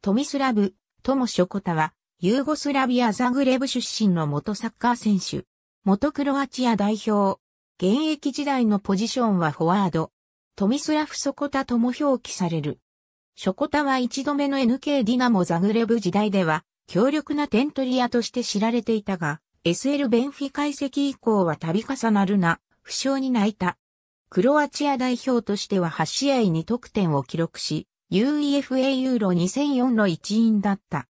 トミスラブ・トモショコタは、ユーゴスラビア・ザグレブ出身の元サッカー選手。元クロアチア代表。現役時代のポジションはフォワード。トミスラフ・ソコタとも表記される。ショコタは一度目の NK ディナモ・ザグレブ時代では、強力な点取り屋として知られていたが、SL ベンフィカ移籍以降は度重なるな、負傷に泣いた。クロアチア代表としては8試合に得点を記録し、UEFA ユーロ2004の一員だった。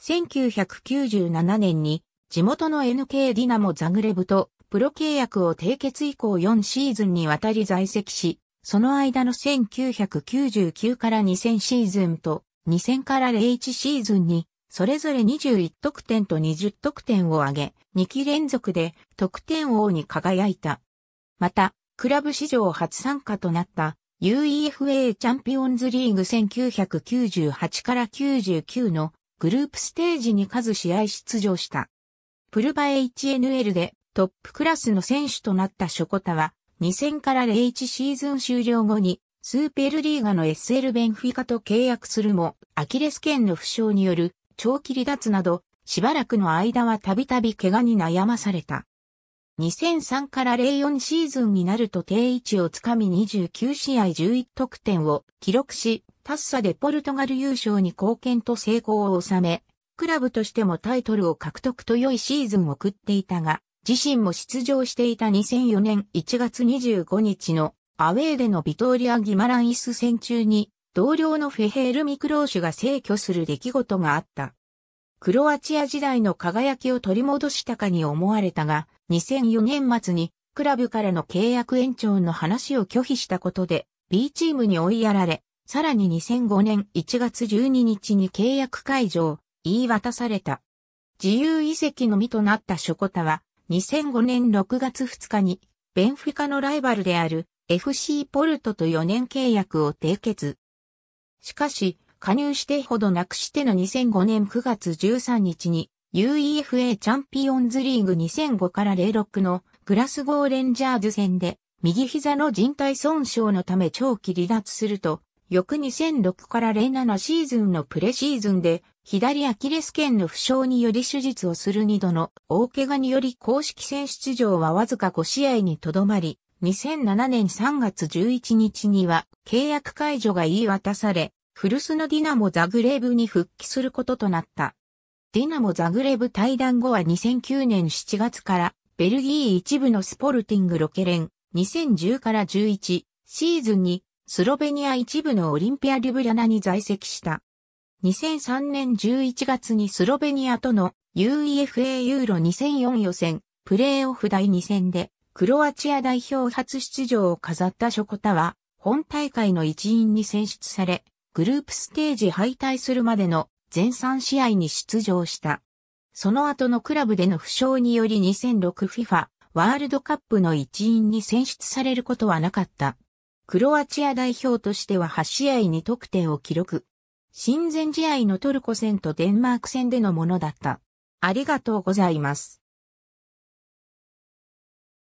1997年に地元の NK ディナモ・ザグレブとプロ契約を締結以降4シーズンにわたり在籍し、その間の1999から2000シーズンと2000から01シーズンにそれぞれ21得点と20得点を挙げ、2期連続で得点王に輝いた。また、クラブ史上初参加となったUEFA チャンピオンズリーグ1998から99のグループステージに数試合出場した。プルバ HNL でトップクラスの選手となったショコタは2000から01シーズン終了後にスーペルリーガの SL ベンフィカと契約するもアキレス腱の負傷による長期離脱などしばらくの間はたびたび怪我に悩まされた。2003から04シーズンになると定位置をつかみ29試合11得点を記録し、タッサでポルトガル優勝に貢献と成功を収め、クラブとしてもタイトルを獲得と良いシーズンを送っていたが、自身も出場していた2004年1月25日のアウェーでのビトーリア・ギマランイス戦中に、同僚のフェヘール・ミクローシュが逝去する出来事があった。クロアチア時代の輝きを取り戻したかに思われたが、2004年末にクラブからの契約延長の話を拒否したことで B チームに追いやられ、さらに2005年1月12日に契約解除を言い渡された。自由移籍のみとなったショコタは、2005年6月2日にベンフィカのライバルである FC ポルトと4年契約を締結。しかし、加入してほどなくしての2005年9月13日に UEFA チャンピオンズリーグ2005から06のグラスゴーレンジャーズ戦で右膝の靭帯損傷のため長期離脱すると翌2006から07シーズンのプレシーズンで左アキレス腱の負傷により手術をする2度の大怪我により公式戦出場はわずか5試合にとどまり2007年3月11日には契約解除が言い渡され古巣のディナモ・ザグレブに復帰することとなった。ディナモ・ザグレブ退団後は2009年7月からベルギー一部のスポルティング・ロケレン2010から11シーズンにスロベニア一部のオリンピア・リュブリャナに在籍した。2003年11月にスロベニアとの UEFA ユーロ2004予選プレーオフ第2戦でクロアチア代表初出場を飾ったショコタは本大会の一員に選出され、グループステージ敗退するまでの全3試合に出場した。その後のクラブでの負傷により2006FIFA ワールドカップの一員に選出されることはなかった。クロアチア代表としては8試合に得点を記録。親善試合のトルコ戦とデンマーク戦でのものだった。ありがとうございます。